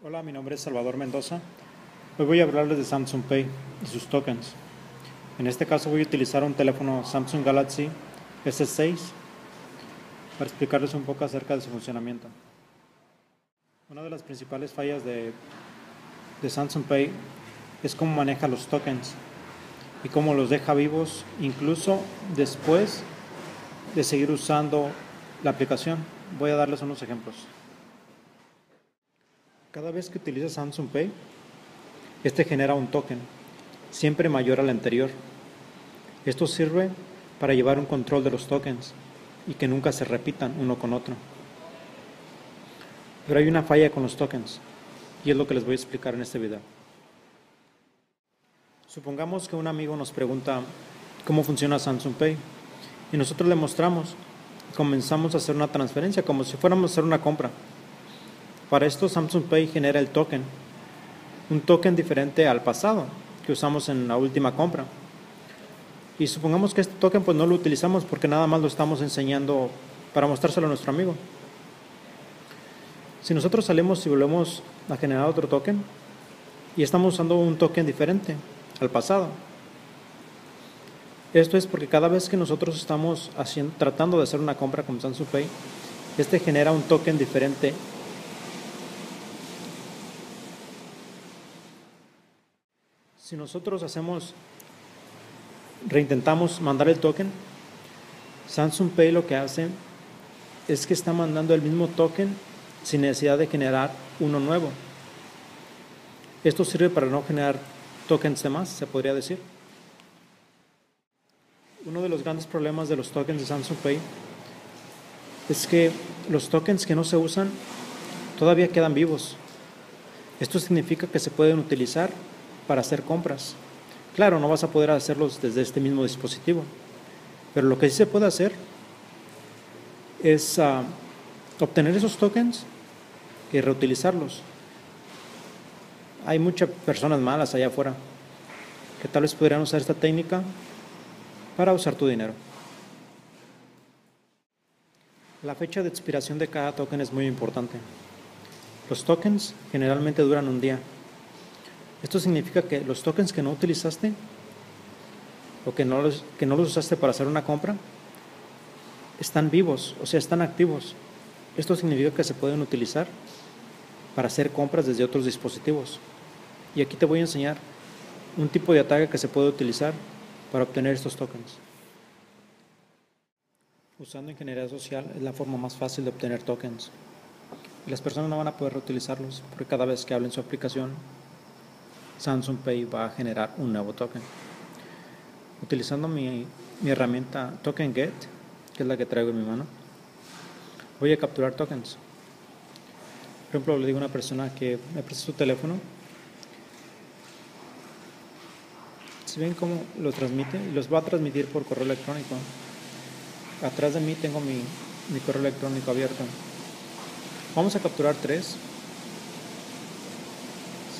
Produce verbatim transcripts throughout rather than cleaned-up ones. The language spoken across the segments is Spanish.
Hola, mi nombre es Salvador Mendoza. Hoy voy a hablarles de Samsung Pay y sus tokens. En este caso voy a utilizar un teléfono Samsung Galaxy S seis para explicarles un poco acerca de su funcionamiento. Una de las principales fallas de, de Samsung Pay es cómo maneja los tokens y cómo los deja vivos incluso después de seguir usando la aplicación. Voy a darles unos ejemplos. Cada vez que utilizas Samsung Pay, este genera un token, siempre mayor al anterior. Esto sirve para llevar un control de los tokens y que nunca se repitan uno con otro. Pero hay una falla con los tokens, y es lo que les voy a explicar en este video. Supongamos que un amigo nos pregunta cómo funciona Samsung Pay, y nosotros le mostramos, y comenzamos a hacer una transferencia, como si fuéramos a hacer una compra. Para esto Samsung Pay genera el token, un token diferente al pasado que usamos en la última compra. Y supongamos que este token pues no lo utilizamos porque nada más lo estamos enseñando para mostrárselo a nuestro amigo. Si nosotros salimos y volvemos a generar otro token y estamos usando un token diferente al pasado. Esto es porque cada vez que nosotros estamos haciendo, tratando de hacer una compra con Samsung Pay, este genera un token diferente. Si nosotros hacemos, reintentamos mandar el token, Samsung Pay lo que hace es que está mandando el mismo token sin necesidad de generar uno nuevo. Esto sirve para no generar tokens de más, se podría decir. Uno de los grandes problemas de los tokens de Samsung Pay es que los tokens que no se usan todavía quedan vivos. Esto significa que se pueden utilizar para hacer compras. Claro, no vas a poder hacerlos desde este mismo dispositivo, pero lo que sí se puede hacer es uh, obtener esos tokens y reutilizarlos. Hay muchas personas malas allá afuera que tal vez podrían usar esta técnica para usar tu dinero. La fecha de expiración de cada token es muy importante. Los tokens generalmente duran un día. Esto significa que los tokens que no utilizaste o que no, los, que no los usaste para hacer una compra están vivos, o sea, están activos. Esto significa que se pueden utilizar para hacer compras desde otros dispositivos. Y aquí te voy a enseñar un tipo de ataque que se puede utilizar para obtener estos tokens. Usando Ingeniería Social es la forma más fácil de obtener tokens. Y las personas no van a poder reutilizarlos porque cada vez que hablen su aplicación Samsung Pay va a generar un nuevo token. Utilizando mi, mi herramienta Token Get, que es la que traigo en mi mano, voy a capturar tokens. Por ejemplo, le digo a una persona que me preste su teléfono. Si ven cómo los transmite, los va a transmitir por correo electrónico. Atrás de mí tengo mi, mi correo electrónico abierto. Vamos a capturar tres.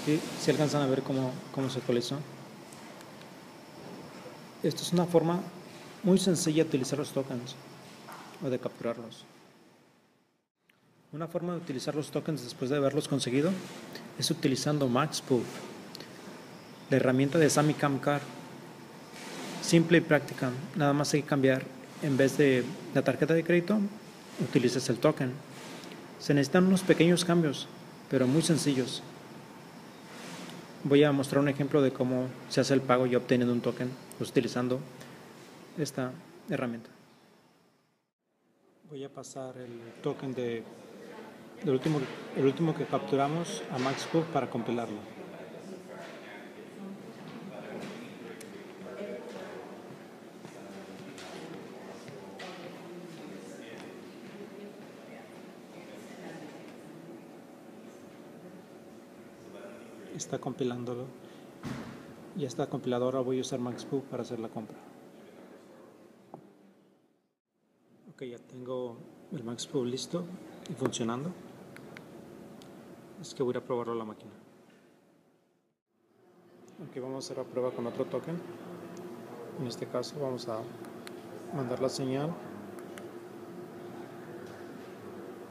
Si, si alcanzan a ver cómo, cómo se actualizó. Esto es una forma muy sencilla de utilizar los tokens o de capturarlos. Una forma de utilizar los tokens después de haberlos conseguido es utilizando MagSpoof, la herramienta de Samy Kamkar. Simple y práctica, nada más hay que cambiar, en vez de la tarjeta de crédito utilizas el token. Se necesitan unos pequeños cambios, pero muy sencillos. Voy a mostrar un ejemplo de cómo se hace el pago y obteniendo un token utilizando esta herramienta. Voy a pasar el token de, del último, el último que capturamos a MaxPool para compilarlo. Está compilándolo y esta compiladora voy a usar MaxPool para hacer la compra. Ok, ya tengo el MaxPool listo y funcionando. Es que voy a probarlo a la máquina. Ok, vamos a hacer la prueba con otro token. En este caso vamos a mandar la señal.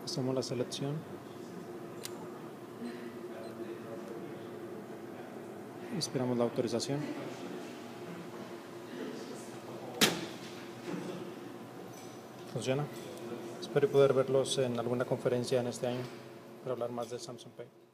Hacemos la selección. Esperamos la autorización. Funciona. Espero poder verlos en alguna conferencia en este año para hablar más de Samsung Pay.